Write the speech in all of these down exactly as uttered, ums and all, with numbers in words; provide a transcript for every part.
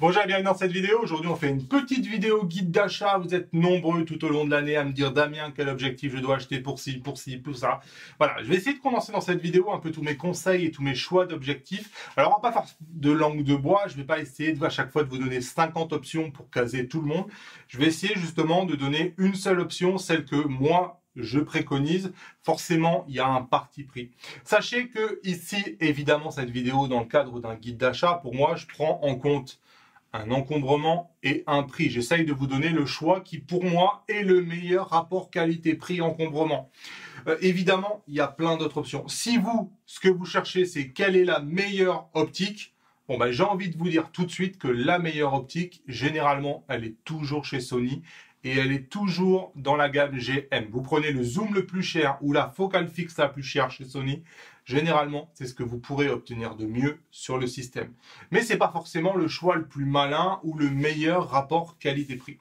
Bonjour et bienvenue dans cette vidéo. Aujourd'hui on fait une petite vidéo guide d'achat. Vous êtes nombreux tout au long de l'année à me dire: Damien, quel objectif je dois acheter pour ci, pour ci, pour ça. Voilà, je vais essayer de condenser dans cette vidéo un peu tous mes conseils et tous mes choix d'objectifs. Alors on va pas faire de langue de bois, je vais pas essayer de à chaque fois de vous donner cinquante options pour caser tout le monde. Je vais essayer justement de donner une seule option, celle que moi je préconise. Forcément, il y a un parti pris. Sachez que ici, évidemment, cette vidéo dans le cadre d'un guide d'achat, pour moi, je prends en compte un encombrement et un prix. J'essaye de vous donner le choix qui, pour moi, est le meilleur rapport qualité-prix-encombrement. Euh, évidemment, il y a plein d'autres options. Si vous, ce que vous cherchez, c'est quelle est la meilleure optique, bon ben, j'ai envie de vous dire tout de suite que la meilleure optique, généralement, elle est toujours chez Sony et elle est toujours dans la gamme G M. Vous prenez le zoom le plus cher ou la focale fixe la plus chère chez Sony, généralement, c'est ce que vous pourrez obtenir de mieux sur le système. Mais ce n'est pas forcément le choix le plus malin ou le meilleur rapport qualité-prix.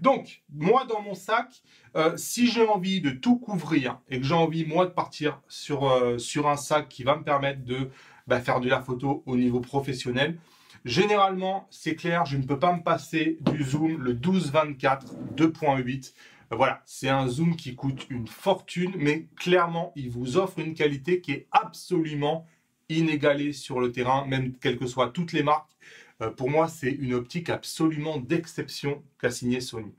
Donc, moi, dans mon sac, euh, si j'ai envie de tout couvrir et que j'ai envie, moi, de partir sur, euh, sur un sac qui va me permettre de bah, faire de la photo au niveau professionnel, généralement, c'est clair, je ne peux pas me passer du zoom le douze vingt-quatre deux point huit. Voilà, c'est un zoom qui coûte une fortune, mais clairement, il vous offre une qualité qui est absolument inégalée sur le terrain, même quelles que soient toutes les marques. Euh, pour moi, c'est une optique absolument d'exception qu'a signée Sony.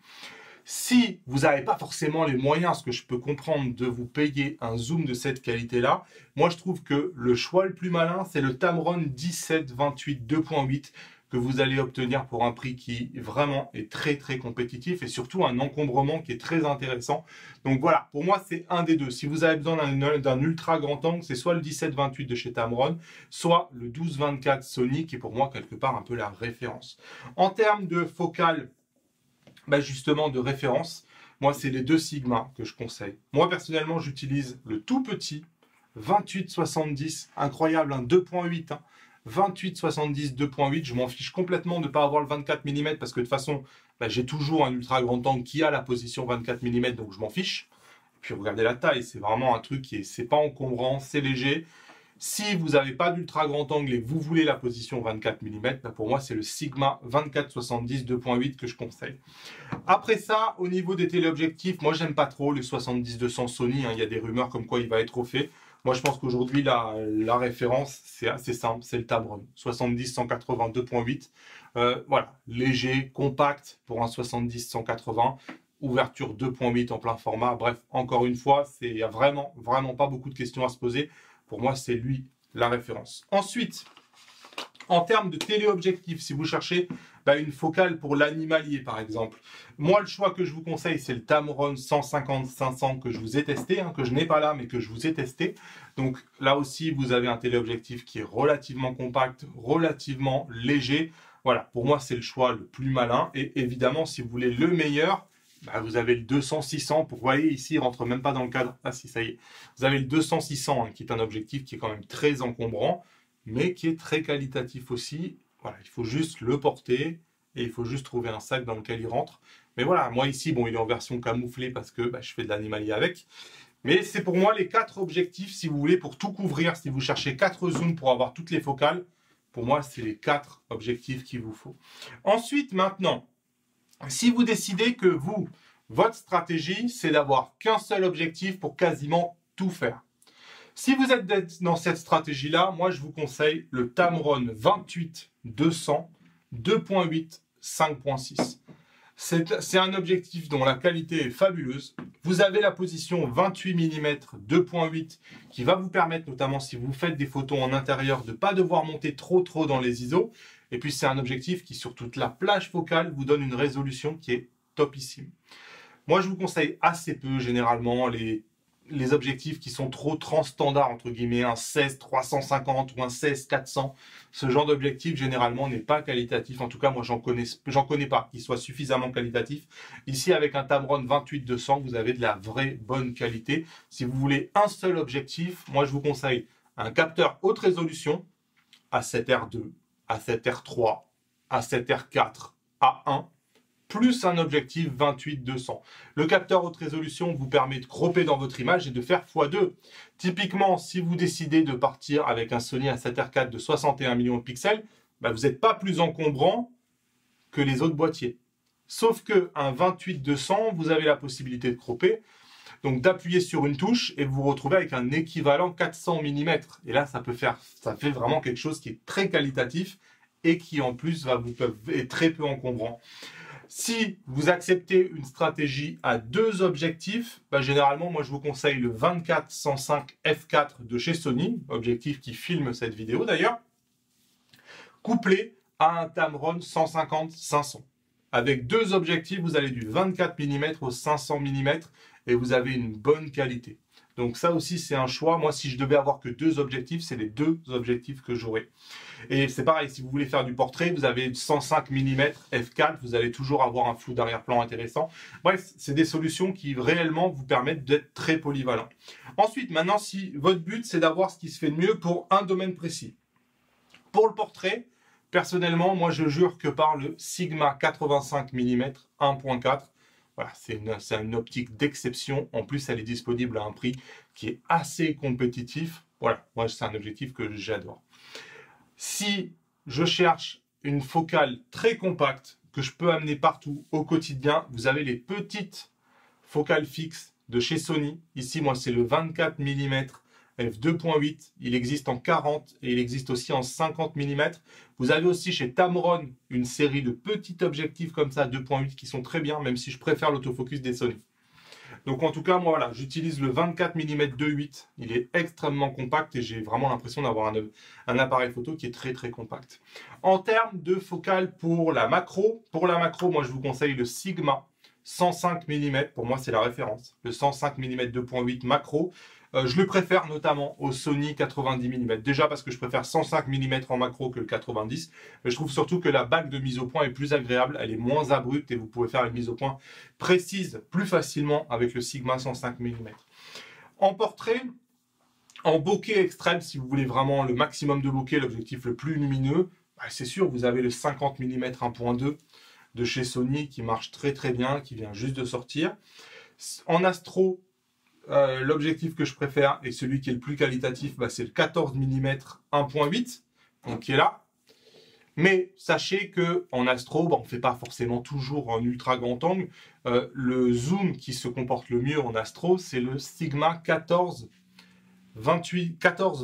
Si vous n'avez pas forcément les moyens, ce que je peux comprendre, de vous payer un zoom de cette qualité-là, moi je trouve que le choix le plus malin, c'est le Tamron dix-sept vingt-huit deux point huit que vous allez obtenir pour un prix qui vraiment est très très compétitif et surtout un encombrement qui est très intéressant. Donc voilà, pour moi c'est un des deux. Si vous avez besoin d'un ultra grand angle, c'est soit le dix-sept vingt-huit de chez Tamron, soit le douze vingt-quatre Sony qui est pour moi quelque part un peu la référence. En termes de focale, bah justement de référence, moi c'est les deux Sigma que je conseille. Moi personnellement j'utilise le tout petit vingt-huit soixante-dix, incroyable, hein, deux point huit, hein, vingt-huit soixante-dix deux point huit, je m'en fiche complètement de ne pas avoir le vingt-quatre millimètres parce que de toute façon bah, j'ai toujours un ultra grand angle qui a la position vingt-quatre millimètres, donc je m'en fiche. Et puis regardez la taille, c'est vraiment un truc qui est, c'est pas encombrant, c'est léger. Si vous n'avez pas d'ultra grand angle et que vous voulez la position vingt-quatre millimètres, bah pour moi, c'est le Sigma vingt-quatre soixante-dix deux point huit que je conseille. Après ça, au niveau des téléobjectifs, moi, j'aime pas trop le soixante-dix deux cents Sony. Hein, il y a des rumeurs comme quoi il va être refait. Moi, je pense qu'aujourd'hui, la, la référence, c'est assez simple, c'est le Tamron soixante-dix cent quatre-vingt deux point huit. Euh, voilà, léger, compact pour un soixante-dix cent quatre-vingts. Ouverture deux point huit en plein format. Bref, encore une fois, il n'y a vraiment, vraiment pas beaucoup de questions à se poser. Pour moi, c'est lui la référence. Ensuite, en termes de téléobjectif, si vous cherchez bah, une focale pour l'animalier, par exemple, moi, le choix que je vous conseille, c'est le Tamron cent cinquante cinq cents que je vous ai testé, hein, que je n'ai pas là, mais que je vous ai testé. Donc là aussi, vous avez un téléobjectif qui est relativement compact, relativement léger. Voilà, pour moi, c'est le choix le plus malin. Et évidemment, si vous voulez le meilleur, bah, vous avez le deux cents six cents, pour, vous voyez ici, il ne rentre même pas dans le cadre. Ah si, ça y est. Vous avez le deux cents six cents, hein, qui est un objectif qui est quand même très encombrant, mais qui est très qualitatif aussi. Voilà, il faut juste le porter et il faut juste trouver un sac dans lequel il rentre. Mais voilà, moi ici, bon, il est en version camouflée parce que bah, je fais de l'animalier avec. Mais c'est pour moi les quatre objectifs, si vous voulez, pour tout couvrir. Si vous cherchez quatre zooms pour avoir toutes les focales, pour moi, c'est les quatre objectifs qu'il vous faut. Ensuite, maintenant, si vous décidez que vous, votre stratégie, c'est d'avoir qu'un seul objectif pour quasiment tout faire. Si vous êtes dans cette stratégie-là, moi, je vous conseille le Tamron vingt-huit deux cents deux point huit cinq point six. C'est un objectif dont la qualité est fabuleuse. Vous avez la position vingt-huit millimètres deux point huit qui va vous permettre, notamment si vous faites des photos en intérieur, de ne pas devoir monter trop trop dans les I S O. Et puis, c'est un objectif qui, sur toute la plage focale, vous donne une résolution qui est topissime. Moi, je vous conseille assez peu, généralement, les, les objectifs qui sont trop transstandards, entre guillemets, un seize trois cent cinquante ou un seize quatre cents. Ce genre d'objectif, généralement, n'est pas qualitatif. En tout cas, moi, j'en connais, j'en connais pas qui soit suffisamment qualitatif. Ici, avec un Tamron vingt-huit deux cents, vous avez de la vraie bonne qualité. Si vous voulez un seul objectif, moi, je vous conseille un capteur haute résolution, A sept R deux. A sept R trois, A sept R quatre, A un, plus un objectif vingt-huit deux cents. Le capteur haute résolution vous permet de cropper dans votre image et de faire fois deux. Typiquement, si vous décidez de partir avec un Sony A sept R quatre de soixante et un millions de pixels, bah vous n'êtes pas plus encombrant que les autres boîtiers. Sauf qu'un vingt-huit deux cents, vous avez la possibilité de cropper, donc d'appuyer sur une touche et vous vous retrouvez avec un équivalent quatre cents millimètres. Et là, ça peut faire, ça fait vraiment quelque chose qui est très qualitatif et qui en plus va vous être très peu encombrant. Si vous acceptez une stratégie à deux objectifs, bah généralement, moi, je vous conseille le vingt-quatre cent cinq f quatre de chez Sony, objectif qui filme cette vidéo d'ailleurs, couplé à un Tamron cent cinquante cinq cents. Avec deux objectifs, vous allez du vingt-quatre millimètres au cinq cents millimètres et vous avez une bonne qualité. Donc ça aussi, c'est un choix. Moi, si je devais avoir que deux objectifs, c'est les deux objectifs que j'aurais. Et c'est pareil, si vous voulez faire du portrait, vous avez cent cinq millimètres f quatre, vous allez toujours avoir un flou d'arrière-plan intéressant. Bref, c'est des solutions qui réellement vous permettent d'être très polyvalent. Ensuite, maintenant, si votre but, c'est d'avoir ce qui se fait de mieux pour un domaine précis. Pour le portrait, personnellement, moi, je jure que par le Sigma quatre-vingt-cinq millimètres un point quatre, voilà, c'est une, une optique d'exception. En plus, elle est disponible à un prix qui est assez compétitif. Voilà, moi, c'est un objectif que j'adore. Si je cherche une focale très compacte que je peux amener partout au quotidien, vous avez les petites focales fixes de chez Sony. Ici, moi, c'est le vingt-quatre millimètres f deux point huit. Il existe en quarante et il existe aussi en cinquante millimètres. Vous avez aussi chez Tamron une série de petits objectifs comme ça, deux point huit, qui sont très bien, même si je préfère l'autofocus des Sony. Donc en tout cas, moi voilà, j'utilise le vingt-quatre millimètres deux point huit. Il est extrêmement compact et j'ai vraiment l'impression d'avoir un, un appareil photo qui est très très compact. En termes de focale pour la macro, pour la macro, moi je vous conseille le Sigma cent cinq millimètres. Pour moi, c'est la référence. Le cent cinq millimètres deux point huit macro. Euh, je le préfère notamment au Sony quatre-vingt-dix millimètres. Déjà parce que je préfère cent cinq millimètres en macro que le quatre-vingt-dix. Mais je trouve surtout que la bague de mise au point est plus agréable. Elle est moins abrupte et vous pouvez faire une mise au point précise plus facilement avec le Sigma cent cinq millimètres. En portrait, en bokeh extrême, si vous voulez vraiment le maximum de bokeh, l'objectif le plus lumineux, bah c'est sûr, vous avez le cinquante millimètres un point deux de chez Sony qui marche très très bien, qui vient juste de sortir. En astro, Euh, l'objectif que je préfère et celui qui est le plus qualitatif, bah, c'est le quatorze millimètres un point huit, donc qui est là. Mais sachez qu'en astro, bah, on ne fait pas forcément toujours en ultra grand angle. Euh, le zoom qui se comporte le mieux en astro, c'est le Sigma quatorze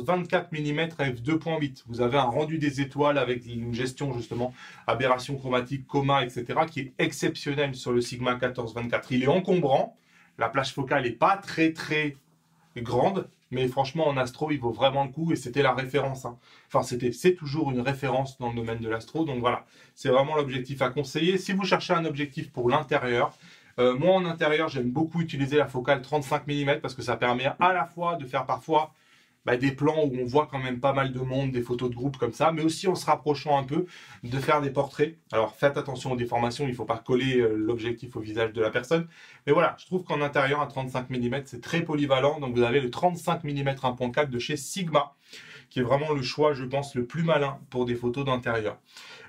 vingt-quatre millimètres f deux point huit. Vous avez un rendu des étoiles avec une gestion justement aberration chromatique, coma, et cetera qui est exceptionnelle sur le Sigma quatorze vingt-quatre. Il est encombrant. La plage focale n'est pas très très grande, mais franchement en astro il vaut vraiment le coup et c'était la référence. Hein. Enfin c'était, c'est toujours une référence dans le domaine de l'astro, donc voilà, c'est vraiment l'objectif à conseiller. Si vous cherchez un objectif pour l'intérieur, euh, moi en intérieur j'aime beaucoup utiliser la focale trente-cinq millimètres parce que ça permet à la fois de faire parfois bah, des plans où on voit quand même pas mal de monde, des photos de groupe comme ça, mais aussi en se rapprochant un peu de faire des portraits. Alors faites attention aux déformations, il ne faut pas coller euh, l'objectif au visage de la personne. Mais voilà, je trouve qu'en intérieur à trente-cinq millimètres, c'est très polyvalent. Donc vous avez le trente-cinq millimètres un point quatre de chez Sigma, qui est vraiment le choix, je pense, le plus malin pour des photos d'intérieur.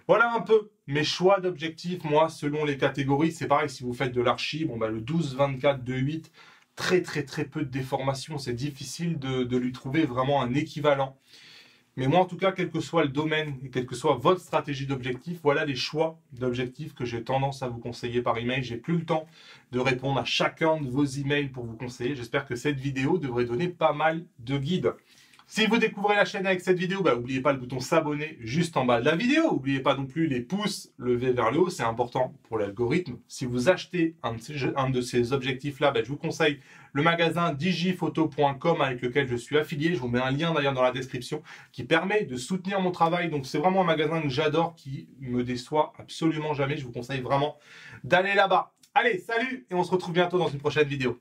Voilà un peu mes choix d'objectifs, moi, selon les catégories. C'est pareil, si vous faites de l'archi, bon, bah, le douze vingt-quatre deux huit, très très très peu de déformation, c'est difficile de, de lui trouver vraiment un équivalent. Mais moi en tout cas, quel que soit le domaine et quelle que soit votre stratégie d'objectif, voilà les choix d'objectifs que j'ai tendance à vous conseiller par email. J'ai plus le temps de répondre à chacun de vos emails pour vous conseiller. J'espère que cette vidéo devrait donner pas mal de guides. Si vous découvrez la chaîne avec cette vidéo, bah, n'oubliez pas le bouton s'abonner juste en bas de la vidéo. N'oubliez pas non plus les pouces levés vers le haut, c'est important pour l'algorithme. Si vous achetez un de ces, un de ces objectifs-là, bah, je vous conseille le magasin digifoto point com avec lequel je suis affilié. Je vous mets un lien d'ailleurs dans la description qui permet de soutenir mon travail. Donc c'est vraiment un magasin que j'adore qui me déçoit absolument jamais. Je vous conseille vraiment d'aller là-bas. Allez, salut et on se retrouve bientôt dans une prochaine vidéo.